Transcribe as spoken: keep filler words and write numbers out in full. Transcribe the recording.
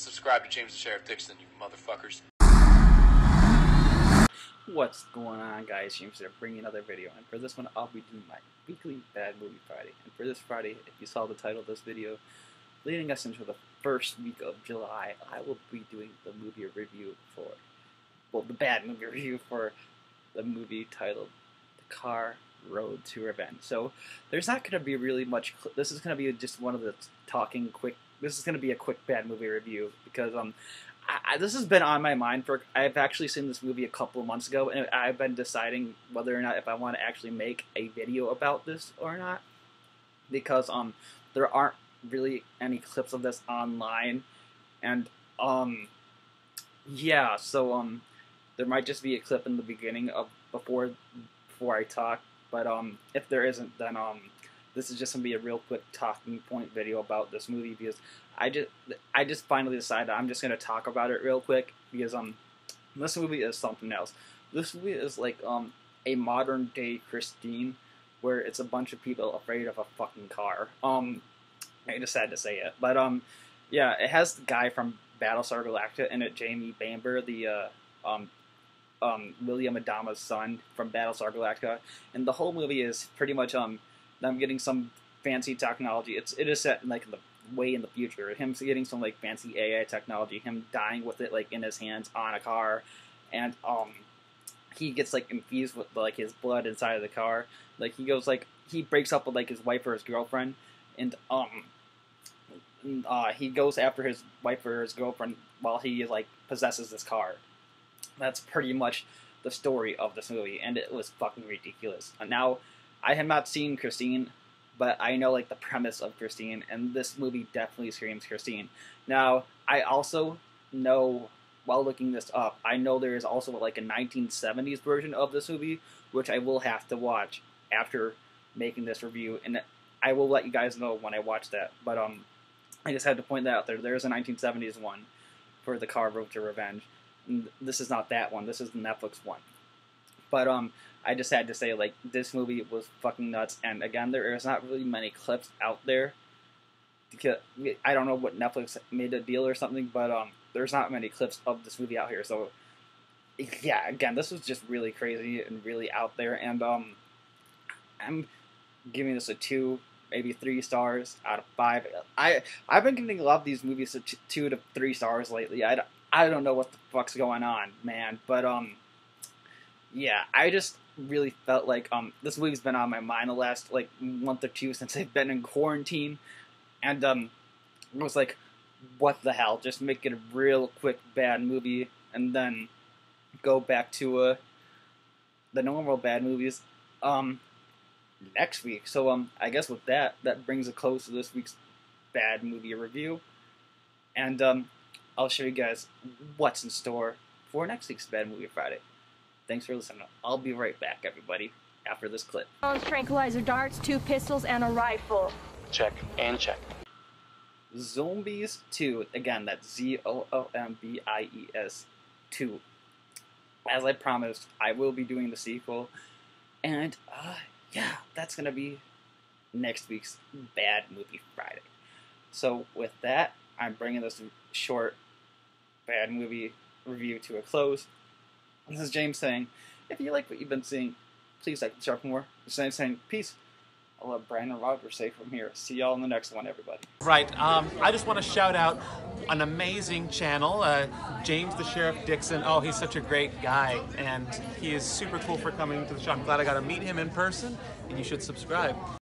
subscribe to James the Sheriff Dixon, you motherfuckers. What's going on, guys? James here, bringing another video, and for this one I'll be doing my weekly Bad Movie Friday. And for this Friday, if you saw the title of this video, leading us into the first week of July, I will be doing the movie review for, well, the bad movie review for the movie titled The Car Road to Revenge. So there's not going to be really much, this is going to be just one of the talking quick, this is going to be a quick bad movie review, because um. I, this has been on my mind for, I've actually seen this movie a couple of months ago, and I've been deciding whether or not if I want to actually make a video about this or not, because um there aren't really any clips of this online, and um yeah, so um there might just be a clip in the beginning of before before I talk, but um if there isn't, then um this is just gonna be a real quick talking point video about this movie, because I just I just finally decided I'm just gonna talk about it real quick, because um this movie is something else. This movie is like um a modern day Christine, where it's a bunch of people afraid of a fucking car. Um, I just had to say it, but um yeah, it has the guy from Battlestar Galactica in it, Jamie Bamber, the uh, um. um William Adama's son from Battlestar Galactica, and the whole movie is pretty much um. I'm getting some fancy technology. It's it is set in like the way in the future. Him getting some like fancy A I technology. Him dying with it like in his hands on a car, and um, he gets like infused with like his blood inside of the car. Like he goes like he breaks up with like his wife or his girlfriend, and um, uh, he goes after his wife or his girlfriend while he like possesses this car. That's pretty much the story of this movie, and it was fucking ridiculous. And now, I have not seen Christine, but I know like the premise of Christine, and this movie definitely screams Christine. Now, I also know, while looking this up, I know there is also like a nineteen seventies version of this movie, which I will have to watch after making this review, and I will let you guys know when I watch that. But um, I just had to point that out there. There is a nineteen seventies one for The Car Road to Revenge. And this is not that one. This is the Netflix one. But um, I just had to say, like, this movie was fucking nuts, and again, there is not really many clips out there, because I don't know what Netflix made a deal or something, but um, there's not many clips of this movie out here, so, yeah, again, this was just really crazy and really out there, and um, I'm giving this a two, maybe three stars out of five. I, I've been giving a lot of these movies a two to three stars lately. I, I don't know what the fuck's going on, man, but um... yeah, I just really felt like um this movie's been on my mind the last like month or two since I've been in quarantine, and um I was like, what the hell? Just make it a real quick bad movie, and then go back to uh the normal bad movies um next week. So um I guess with that, that brings a close to this week's bad movie review, and um I'll show you guys what's in store for next week's Bad Movie Friday. Thanks for listening. I'll be right back, everybody, after this clip. Tranquilizer darts, two pistols, and a rifle. Check and check. Zombies two. Again, that's Z O O M B I E S two. As I promised, I will be doing the sequel. And, uh, yeah, that's going to be next week's Bad Movie Friday. So, with that, I'm bringing this short Bad Movie review to a close. This is James saying, if you like what you've been seeing, please like and share more. This is James saying, peace. I'll let Brandon Rogers say from here. See y'all in the next one, everybody. Right. Um, I just want to shout out an amazing channel, uh, James the Sheriff Dixon. Oh, he's such a great guy, and he is super cool for coming to the show. I'm glad I got to meet him in person, and you should subscribe.